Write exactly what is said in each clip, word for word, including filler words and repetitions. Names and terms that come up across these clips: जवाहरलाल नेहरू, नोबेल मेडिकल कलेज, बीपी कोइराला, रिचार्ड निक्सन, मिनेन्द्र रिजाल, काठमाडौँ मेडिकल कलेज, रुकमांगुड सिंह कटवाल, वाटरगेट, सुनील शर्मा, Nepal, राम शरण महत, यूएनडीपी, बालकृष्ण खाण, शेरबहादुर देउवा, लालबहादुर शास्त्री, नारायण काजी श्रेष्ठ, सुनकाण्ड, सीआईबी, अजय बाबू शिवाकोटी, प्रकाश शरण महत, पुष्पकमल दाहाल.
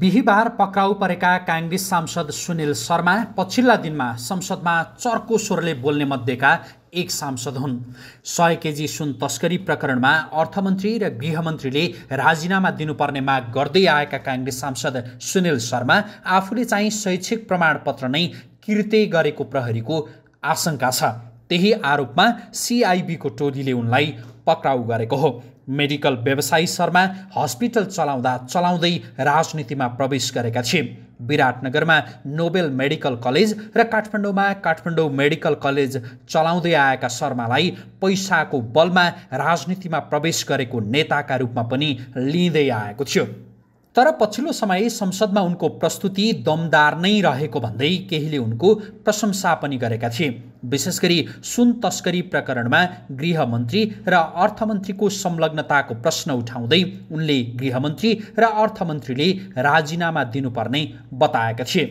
बिहीबार पक्राउ परेका काङ्ग्रेस सांसद सुनील शर्मा पछिल्ला दिनमा संसदमा चर्को स्वरले बोल्ने मध्येका एक सांसद हुन्। सय केजी सुन तस्करी प्रकरणमा अर्थमन्त्री र गृहमन्त्रीले राजीनामा दिनुपर्ने माग गर्दै आएका काङ्ग्रेस सांसद सुनील शर्मा आफूले चाहिँ शैक्षिक प्रमाणपत्र नै किर्दै गरेको प्रहरीको आशंका छ। त्यही आरोपमा सीआईबी को टोलीले उनलाई पक्राउ गरेको हो। मेडिकल व्यवसायी शर्मा हस्पिटल चलाउँदा चलाउँदै राजनीतिमा प्रवेश गरेका थिए। विराटनगरमा नोबेल मेडिकल कलेज र काठमाडौँमा काठमाडौँ मेडिकल कलेज चलाउँदै आएका शर्मालाई पैसाको बलमा राजनीतिमा प्रवेश गरेको नेताका रूपमा पनि लिँदै आएको थियो। तर पछिल्लो समय संसदमा उनको प्रस्तुति दमदार नै रहेको भन्दै केहीले उनको प्रशंसा पनि गरेका थिए। विशेष गरी सुन तस्करी प्रकरणमा गृहमन्त्री र अर्थमन्त्रीको संलग्नताको प्रश्न उठाउँदै उनले गृहमन्त्री र अर्थमन्त्रीले राजीनामा दिनुपर्ने बताएका थिए।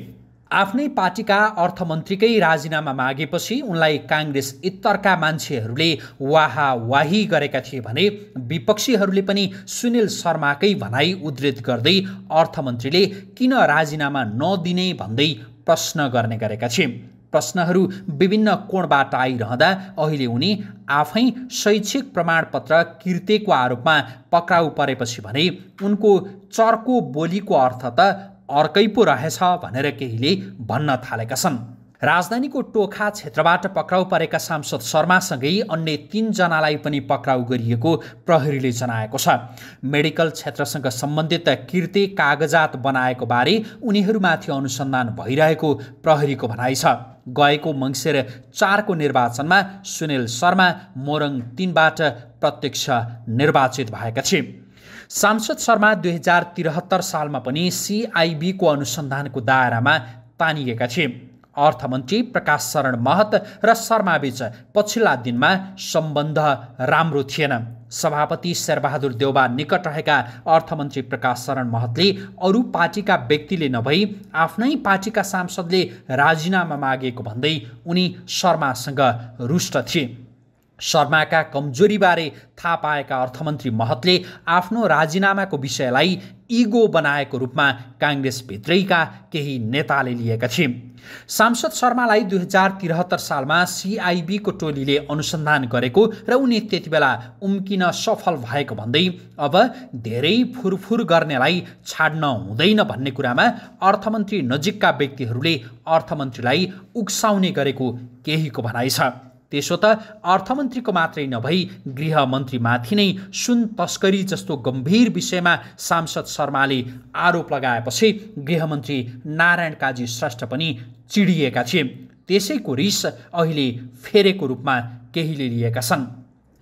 आफ्नै पार्टीका अर्थमन्त्रीकै राजीनामा मागेपछि उनलाई काङ्ग्रेस इतरका मान्छेहरूले वाहावाही गरेका थिए भने विपक्षीहरूले पनि सुनील शर्माकै भनाई उद्धृत गर्दै अर्थमन्त्रीले किन राजीनामा नदिने भन्दै प्रश्न गर्ने गरेका थिए। प्रश्नहरू विभिन्न कोणबाट आइरहँदा अहिले उनी आफै शैक्षिक प्रमाणपत्र किर्तेको आरोपमा पक्राउ परेपछि भने उनको चर्को बोलीको अर्थ त अर्कै पो रहेछ भनेर केहीले भन्न थालेका छन्। राजधानीको टोखा क्षेत्रबाट पक्राउ परेका सांसद शर्मासँगै अन्य तीनजनालाई पनि पक्राउ गरिएको प्रहरीले जनाएको छ। मेडिकल क्षेत्रसँग सम्बन्धित किर्ते कागजात बनाएको बारे उनीहरूमाथि अनुसन्धान भइरहेको प्रहरीको भनाइ छ। गएको मङ्सिर चारको निर्वाचनमा सुनील शर्मा मोरङ तीनबाट प्रत्यक्ष निर्वाचित भएका थिए। सांसद शर्मा दुई हजार त्रिहत्तर सालमा पनि सीआईबी को अनुसन्धानको दायरामा तानिएका थिए। अर्थमन्त्री प्रकाश शरण महत र शर्माबीच पछिल्ला दिनमा सम्बन्ध राम्रो थिएन। सभापति शेरबहादुर देउवा निकट रहेका अर्थमन्त्री प्रकाश शरण महतले अरू पार्टीका व्यक्तिले नभई आफ्नै पार्टीका सांसदले राजीनामा मागेको भन्दै उनी शर्मासँग रुष्ट थिए। शर्माका कमजोरीबारे थाहा पाएका अर्थमन्त्री महतले आफ्नो राजीनामाको विषयलाई इगो बनाएको रूपमा काङ्ग्रेसभित्रैका केही नेताले लिएका थिए। सांसद शर्मालाई दुई हजार त्रिहत्तर सालमा सीआईबीको टोलीले अनुसन्धान गरेको र उनी त्यतिबेला उम्किन सफल भएको भन्दै अब धेरै फुरफुर गर्नेलाई छाड्न हुँदैन भन्ने कुरामा अर्थमन्त्री नजिकका व्यक्तिहरूले अर्थमन्त्रीलाई उक्साउने गरेको केहीको भनाइ छ। त्यसो त अर्थमन्त्रीको मात्रै नभई गृहमन्त्रीमाथि नै सुन तस्करी जस्तो गम्भीर विषयमा सांसद शर्माले आरोप लगाएपछि गृहमन्त्री नारायण काजी श्रेष्ठ पनि चिडिएका थिए। त्यसैको रिस अहिले फेरेको रूपमा केहीले लिएका छन्।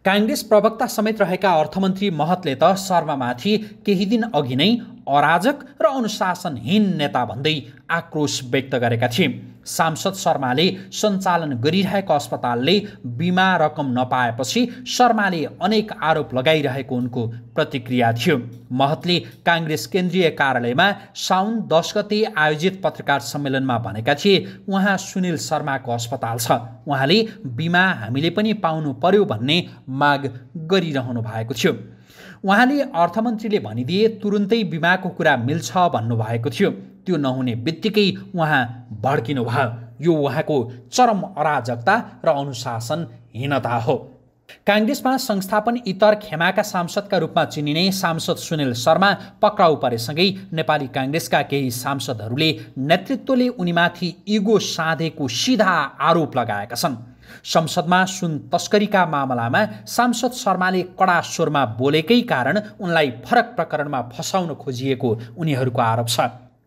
काङ्ग्रेस प्रवक्ता समेत रहेका अर्थमन्त्री महतले त शर्मामाथि केही दिन अघि नै अराजक र अनुशासनहीन नेता भन्दै आक्रोश व्यक्त गरेका थिए। सांसद शर्माले सञ्चालन गरिरहेको अस्पतालले बिमा रकम नपाएपछि शर्माले अनेक आरोप लगाइरहेको उनको प्रतिक्रिया थियो। महतले काङ्ग्रेस केन्द्रीय कार्यालयमा साउन दस गते आयोजित पत्रकार सम्मेलनमा भनेका थिए, उहाँ सुनील शर्माको अस्पताल छ, उहाँले बिमा हामीले पनि पाउनु पर्यो भन्ने माग गरिरहनु भएको थियो। उहाँले अर्थमन्त्रीले भनिदिए तुरुन्तै बिमाको कुरा मिल्छ भन्नुभएको थियो। त्यो नहुने बित्तिकै उहाँ भड्किनु भयो। यो उहाँको चरम अराजकता र अनुशासनहीनता हो। काङ्ग्रेसमा संस्थापन इतर खेमाका सांसदका रूपमा चिनिने सांसद सुनील शर्मा पक्राउ परेसँगै नेपाली काङ्ग्रेसका केही सांसदहरूले नेतृत्वले उनीमाथि इगो साधेको सिधा आरोप लगाएका छन्। संसदमा सुन तस्करीका मामलामा सांसद शर्माले कडा स्वरमा बोलेकै कारण उनलाई फरक प्रकरणमा फसाउन खोजिएको उनीहरूको आरोप छ।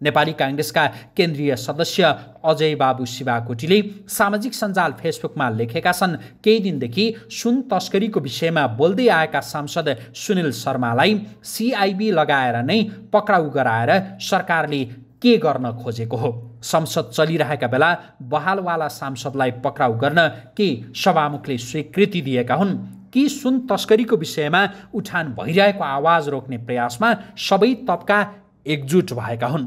नेपाली काङ्ग्रेसका केन्द्रीय सदस्य अजय बाबू शिवाकोटीले सामाजिक सञ्जाल फेसबुकमा लेखेका छन्, केही दिनदेखि सुन तस्करीको विषयमा बोल्दै आएका सांसद सुनील शर्मालाई सीआईबी लगाएर नै पक्राउ गराएर सरकारले के गर्न खोजेको हो। संसद चलिरहेका बेला बहालवाला सांसदलाई पक्राउ गर्न के सभामुखले स्वीकृति दिएका हुन् कि सुन तस्करीको विषयमा उठान भइरहेको आवाज रोक्ने प्रयासमा सबै तबका एकजुट भएका हुन्।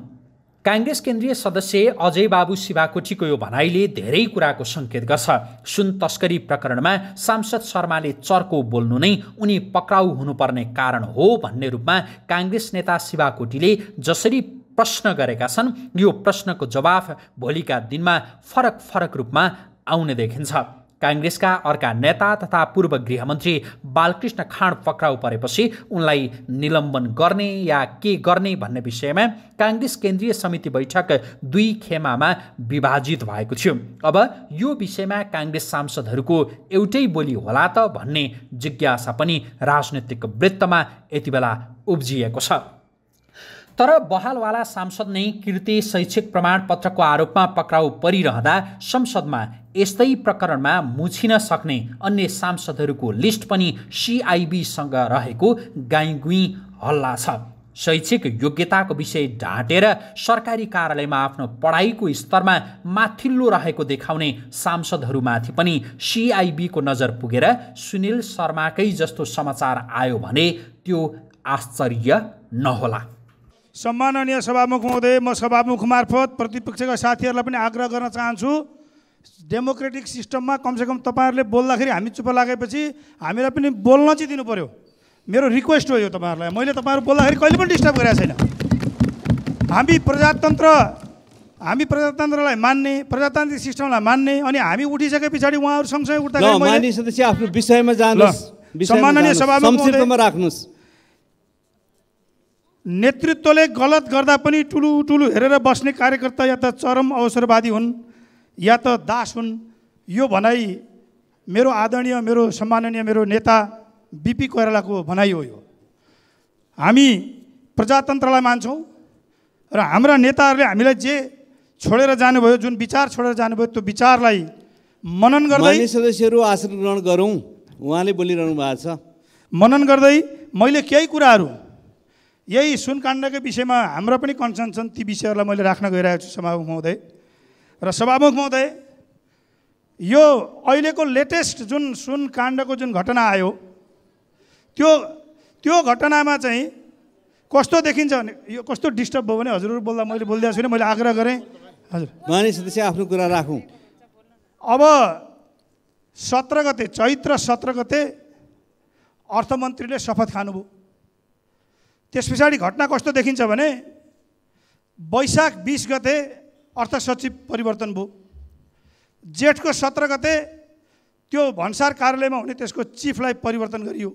काङ्ग्रेस केन्द्रीय सदस्य अजय बाबू शिवाकोटीको यो भनाइले धेरै कुराको सङ्केत गर्छ। सुन तस्करी प्रकरणमा सांसद शर्माले चर्को बोल्नु नै उनी पक्राउ हुनुपर्ने कारण हो भन्ने रूपमा काङ्ग्रेस नेता शिवाकोटीले जसरी प्रश्न गरेका छन्। यो प्रश्नको जवाफ भोलिका दिनमा फरक फरक रूपमा आउने देखिन्छ। काङ्ग्रेसका अर्का नेता तथा पूर्व गृहमन्त्री बालकृष्ण खाण पक्राउ परेपछि उनलाई निलम्बन गर्ने या के गर्ने भन्ने विषयमा काङ्ग्रेस केन्द्रीय समिति बैठक दुई खेमामा विभाजित भएको थियो। अब यो विषयमा काङ्ग्रेस सांसदहरूको एउटै बोली होला त भन्ने जिज्ञासा पनि राजनीतिक वृत्तमा यति बेला उब्जिएको छ। तर बहालवाला सांसद नै कृति शैक्षिक प्रमाणपत्रको आरोपमा पक्राउ परिरहँदा संसदमा यस्तै प्रकरणमा मुछिन सक्ने अन्य सांसदहरूको लिस्ट पनि सीआईबीसँग रहेको गाईगुई हल्ला छ। शैक्षिक योग्यताको विषय ढाँटेर सरकारी कार्यालयमा आफ्नो पढाइको स्तरमा माथिल्लो रहेको देखाउने सांसदहरूमाथि पनि सीआईबीको नजर पुगेर सुनील शर्माकै जस्तो समाचार आयो भने त्यो आश्चर्य नहोला। सम्माननीय सभामुख महोदय, म सभामुख मार्फत प्रतिपक्षका साथीहरूलाई पनि आग्रह गर्न चाहन्छु, डेमोक्रेटिक सिस्टममा कमसेकम तपाईहरुले बोल्दाखेरि हामी चुप लागेपछि हामीलाई पनि बोल्न चाहिँ दिनु पर्यो। मेरो रिक्वेस्ट हो यो तपाईहरुलाई, मैले तपाईहरु बोल्दाखेरि कहिले पनि डिस्टर्ब गरेको छैन। हामी प्रजातन्त्र हामी प्रजातन्त्रलाई मान्ने, प्रजातान्त्रिक सिस्टमलाई मान्ने, अनि हामी उठिसके पछाडि उहाँहरु सँगसँगै उठ्दाखेरि मैले सदस्य आफ्नो विषयमा जानुस्, सम्माननीय सभामुख महोदय संक्षेपमा राख्नुस्। नेतृत्वले गलत गर्दा पनि टुलु टुलु हेरेर बस्ने कार्यकर्ता या त चरम अवसरवादी हुन् या त दास हुन्। यो भनाइ मेरो आदरणीय, मेरो सम्माननीय, मेरो नेता बीपी कोइरालाको भनाइ हो। यो हामी प्रजातन्त्रलाई मान्छौँ र हाम्रा नेताहरूले हामीलाई जे छोडेर जानुभयो, जुन विचार छोडेर जानुभयो, त्यो विचारलाई मनन गर्दै सदस्यहरू आसन ग्रहण गरौँ। उहाँले बोलिरहनु भएको छ। मनन गर्दै मैले केही कुराहरू यही सुनकाण्डको विषयमा हाम्रो पनि कन्सर्न छन्, ती विषयहरूलाई मैले राख्न गइरहेको छु सभामुख महोदय। र सभामुख महोदय, यो अहिलेको लेटेस्ट जुन सुनकाण्डको जुन घटना आयो त्यो त्यो घटनामा चाहिँ कस्तो देखिन्छ, यो कस्तो डिस्टर्ब भयो भने हजुरहरू बोल्दा मैले बोलिदिएको छुइनँ, मैले आग्रह गरेँ। हजुर मानिसहरूले आफ्नो कुरा राखौँ। अब सत्र गते चैत्र सत्र गते अर्थमन्त्रीले शपथ खानुभयो। त्यस पछाडि घटना कस्तो देखिन्छ भने वैशाख बीस गते अर्थ सचिव परिवर्तन भयो। जेठको सत्र गते त्यो भन्सार कार्यालयमा हुने त्यसको चिफलाई परिवर्तन गरियो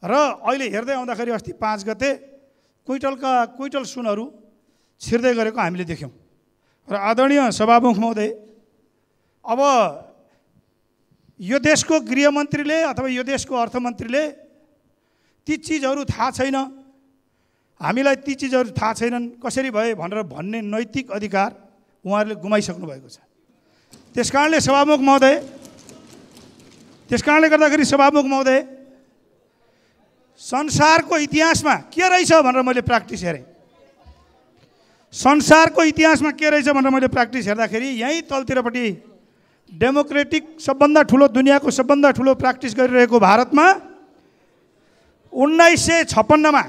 र अहिले हेर्दै आउँदाखेरि अस्ति पाँच गते क्विन्टलका क्विन्टल सुनहरू छिर्दै गरेको हामीले देख्यौँ। र आदरणीय सभामुख महोदय, अब यो देशको गृहमन्त्रीले अथवा यो देशको अर्थमन्त्रीले ती चिजहरू थाहा छैन, हामीलाई ती चिजहरू थाहा छैनन् कसरी भए भनेर भन्ने नैतिक अधिकार उहाँहरूले गुमाइसक्नु भएको छ। त्यस कारणले सभामुख महोदय त्यस कारणले गर्दाखेरि सभामुख महोदय, संसारको इतिहासमा के रहेछ भनेर मैले प्र्याक्टिस हेरेँ। संसारको इतिहासमा के रहेछ भनेर मैले प्र्याक्टिस हेर्दाखेरि यहीँ तलतिरपट्टि डेमोक्रेटिक सबभन्दा ठुलो, दुनियाँको सबभन्दा ठुलो प्र्याक्टिस गरिरहेको भारतमा उन्नाइस सय छप्पन्नमा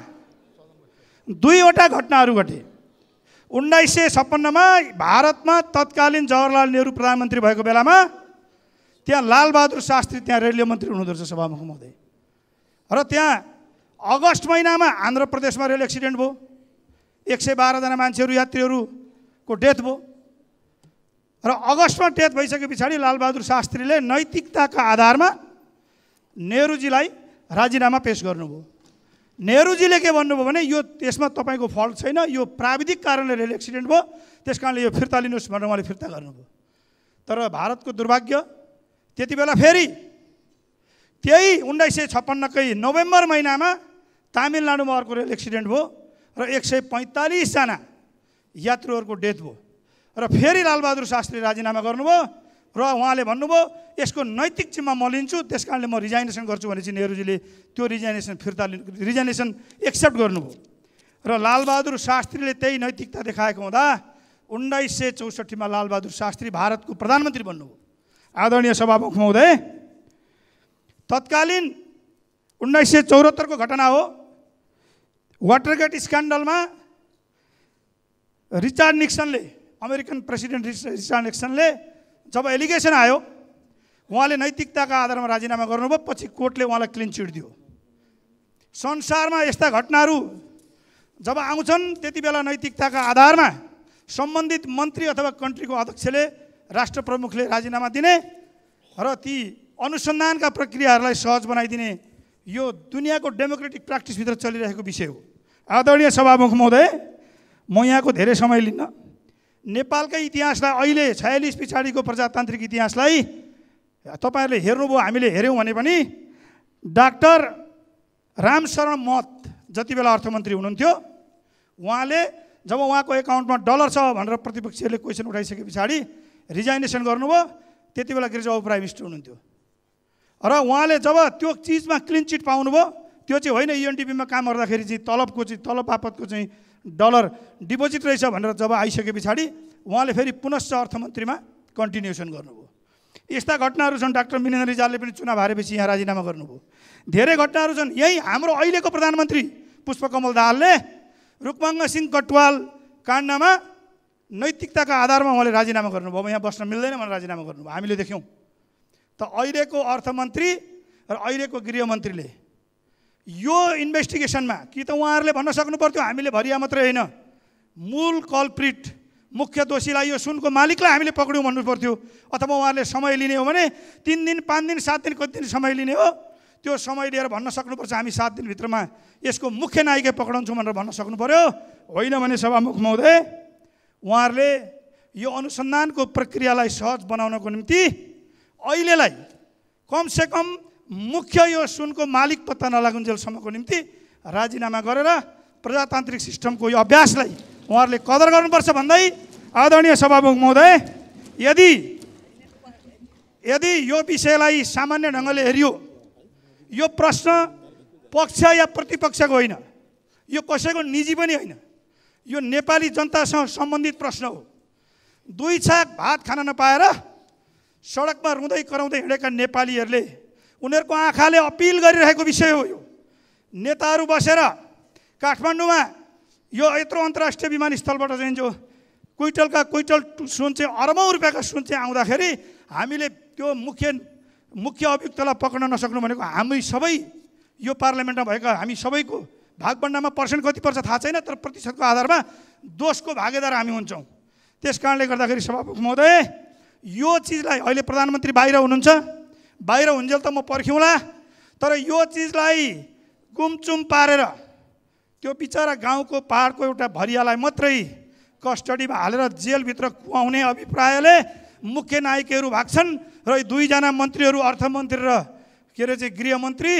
दुईवटा घटनाहरू घटे। उन्नाइस सय छप्पन्नमा भारतमा तत्कालीन जवाहरलाल नेहरू प्रधानमन्त्री भएको बेलामा त्यहाँ लालबहादुर शास्त्री त्यहाँ रेलवे मन्त्री हुनुहुँदो रहेछ सभामुख महोदय। र त्यहाँ अगस्त महिनामा आन्ध्र प्रदेशमा रेल एक्सिडेन्ट भयो, एक सय बाह्रजना मान्छेहरू यात्रीहरूको डेथ भयो। र अगस्तमा डेथ भइसके पछाडि लालबहादुर शास्त्रीले नैतिकताका आधारमा नेहरूजीलाई राजीनामा पेश गर्नुभयो। नेहरूजीले के भन्नुभयो भने यो त्यसमा तपाईँको फल्ट छैन, यो प्राविधिक कारणले रेल एक्सिडेन्ट भयो, त्यस कारणले यो फिर्ता लिनुहोस् भनेर उहाँले फिर्ता गर्नुभयो। तर भारतको दुर्भाग्य त्यति बेला फेरि त्यही उन्नाइस सय छप्पन्नकै नोभेम्बर महिनामा तामिलनाडुमा अर्को रेल एक्सिडेन्ट भयो र एक सय पैँतालिसजना यात्रुहरूको डेथ भयो र फेरि लालबहादुर शास्त्री राजीनामा गर्नुभयो र उहाँले भन्नुभयो यसको नैतिक जिम्मा म लिन्छु, त्यस कारणले म रिजाइनेसन गर्छु भनेपछि नेहरूजीले त्यो रिजाइनेसन फिर्ता रिजाइनेसन एक्सेप्ट गर्नुभयो। र लालबहादुर शास्त्रीले त्यही नैतिकता देखाएको हुँदा उन्नाइस सय चौसठीमा लालबहादुर शास्त्री भारतको प्रधानमन्त्री बन्नुभयो। आदरणीय सभामुख महोदय, तत्कालीन उन्नाइस सय चौहत्तरको घटना हो। वाटरगेट स्क्यान्डलमा रिचार्ड निक्सनले, अमेरिकन प्रेसिडेन्ट रिचार्ड निक्सनले जब एलिगेसन आयो उहाँले नैतिकताका आधारमा राजीनामा गर्नुभयो, पछि कोर्टले उहाँलाई क्लिन चिट दियो। संसारमा यस्ता घटनाहरू जब आउँछन् त्यति बेला नैतिकताका आधारमा सम्बन्धित मन्त्री अथवा कन्ट्रीको अध्यक्षले राष्ट्र प्रमुखले राजीनामा दिने र ती अनुसन्धानका प्रक्रियाहरूलाई सहज बनाइदिने यो दुनियाको डेमोक्रेटिक प्र्याक्टिसभित्र चलिरहेको विषय हो। आदरणीय सभामुख महोदय, म यहाँको धेरै समय लिन्न। नेपालकै इतिहासलाई अहिले छयालिस पछाडिको प्रजातान्त्रिक इतिहासलाई तपाईहरुले हेर्नुभयो, हामीले हेर्यौं भने पनि डाक्टर राम शरण महत जति बेला अर्थमन्त्री हुनुहुन्थ्यो, उहाँले जब उहाँको एकाउन्टमा डलर छ भनेर प्रतिपक्षीहरूले क्वेसन उठाइसके पछाडि रिजाइनेसन गर्नुभयो। त्यति बेला गिरिजाबाबु प्राइम मिनिस्टर हुनुहुन्थ्यो र उहाँले जब त्यो चिजमा क्लिन चिट पाउनुभयो, त्यो चाहिँ होइन यूएनडीपीमा काम गर्दाखेरि चाहिँ तलबको चाहिँ तलब बापतको चाहिँ डलर डिपोजिट रहेछ भनेर जब आइसके पछाडि उहाँले फेरि पुनश्च अर्थमन्त्रीमा कन्टिन्युसन गर्नुभयो। यस्ता घटनाहरू छन्। डाक्टर मिनेन्द्र रिजालले पनि चुनाव हारेपछि यहाँ राजीनामा गर्नुभयो। धेरै घटनाहरू छन्। यही हाम्रो अहिलेको प्रधानमन्त्री पुष्पकमल दाहालले रुकमांगुड सिंह कटवाल काण्डमा नैतिकताका आधारमा उहाँले राजीनामा गर्नुभयो। यहाँ बस्न मिल्दैन भनेर राजीनामा गर्नुभयो। हामीले देख्यौँ। त अहिलेको अर्थमन्त्री र अहिलेको गृहमन्त्रीले यो इन्भेस्टिगेसनमा कि त उहाँहरूले भन्न सक्नु पर्थ्यो हामीले भरिया मात्रै होइन, मूल कल्प्रिट मुख्य दोषीलाई यो सुनको मालिकलाई हामीले पक्ड्यौँ भन्नु पर्थ्यो, अथवा उहाँहरूले समय लिने हो भने तीन दिन पाँच दिन सात दिन कति दिन समय लिने हो, त्यो समय लिएर भन्न सक्नुपर्छ हामी सात दिनभित्रमा यसको मुख्य नायिका पक्डाउँछौँ भनेर भन्न सक्नु पर्यो। होइन भने सभामुख महोदय, उहाँहरूले यो अनुसन्धानको प्रक्रियालाई सहज बनाउनको निम्ति अहिलेलाई कमसेकम मुख्य यो सुनको मालिक पत्ता नलागुन्जेलसम्मको निम्ति राजीनामा गरेर प्रजातान्त्रिक सिस्टमको यो अभ्यासलाई उहाँहरूले कदर गर्नुपर्छ भन्दै आदरणीय सभामुख महोदय, यदि यदि यो विषयलाई सामान्य ढङ्गले हेरियो, यो प्रश्न पक्ष या प्रतिपक्षको होइन, यो कसैको निजी पनि होइन, यो नेपाली जनतासँग सम्बन्धित प्रश्न हो। दुई छाक भात खान नपाएर सडकमा रुँदै कराउँदै हिँडेका नेपालीहरूले उनीहरूको आँखाले अपिल गरिरहेको विषय हो यो। नेताहरू बसेर काठमाडौँमा यो यत्रो अन्तर्राष्ट्रिय विमानस्थलबाट चाहिँ जो क्विन्टलका क्विन्टल सुन चाहिँ अरबौँ रुपियाँका सुन चाहिँ आउँदाखेरि हामीले त्यो मुख्य मुख्य अभियुक्तलाई पक्रिन नसक्नु भनेको हामी सबै यो पार्लियामेन्टमा भएका हामी सबैको भागबन्डामा पर्सेन्ट कति पर्छ थाहा छैन, तर प्रतिशतको आधारमा दोषको भागीदार हामी हुन्छौँ। त्यस कारणले गर्दाखेरि सभामुख महोदय, यो चिजलाई अहिले प्रधानमन्त्री बाहिर हुनुहुन्छ, बाहिर हुन्जेल त म पर्ख्यौँला, तर यो चिजलाई गुमचुम पारेर त्यो बिचरा गाउँको पहाडको एउटा भरियालाई मात्रै कस्टडीमा हालेर जेलभित्र खुवाउने अभिप्रायले मुख्य नायकहरू भाग्छन् र दुईजना मन्त्रीहरू अर्थमन्त्री र के अरे चाहिँ गृहमन्त्री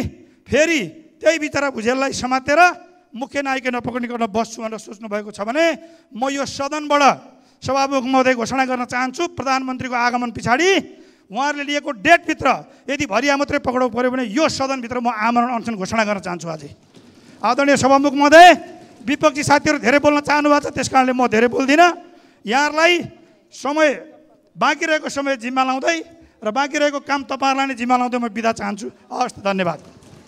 फेरि त्यही बिचरा भुजेललाई समातेर मुख्य नायकै नपक्रिने गर्न बस्छु भनेर सोच्नुभएको छ भने म यो सदनबाट सभामुख महोदय घोषणा गर्न चाहन्छु, प्रधानमन्त्रीको आगमन पछाडि उहाँहरूले लिएको डेटभित्र यदि भरिया मात्रै पक्राउ पऱ्यो भने यो सदनभित्र म आमरण अनसन घोषणा गर्न चाहन्छु। आजै आदरणीय सभामुख महोदय, विपक्षी साथीहरू धेरै बोल्न चाहनु भएको छ, त्यस कारणले म धेरै बोल्दिनँ। यहाँहरूलाई समय बाँकी रहेको समय जिम्मा लाउँदै र बाँकी रहेको काम तपाईँहरूलाई नै जिम्मा लाउँदै म बिदा चाहन्छु। हस्, धन्यवाद।